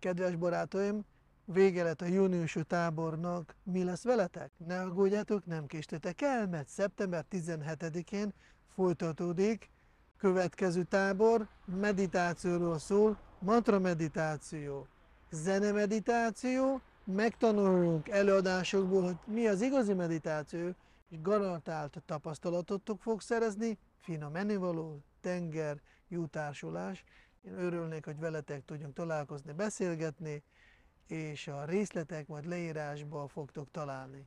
Kedves barátaim, vége lett a júniusi tábornak, mi lesz veletek? Ne aggódjátok, nem késtetek el, mert szeptember 17-én folytatódik következő tábor, meditációról szól, mantra meditáció, zene meditáció, megtanulunk előadásokból, hogy mi az igazi meditáció, és garantált tapasztalatotok fog szerezni, finom ennivaló, tenger, jó társulás. Én örülnék, hogy veletek tudjunk találkozni, beszélgetni, és a részletek majd leírásban fogtok találni.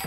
No.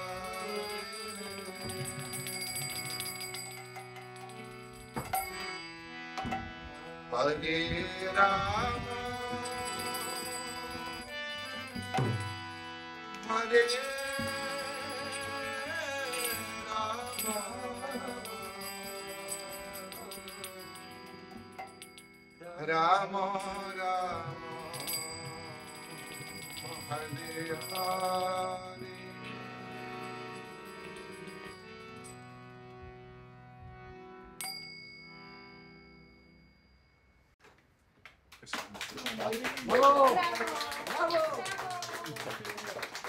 Hare Krishna. Hare Rama, Hare Rama, Rama Rama, Hare Hare. Bravo! Bravo! Bravo!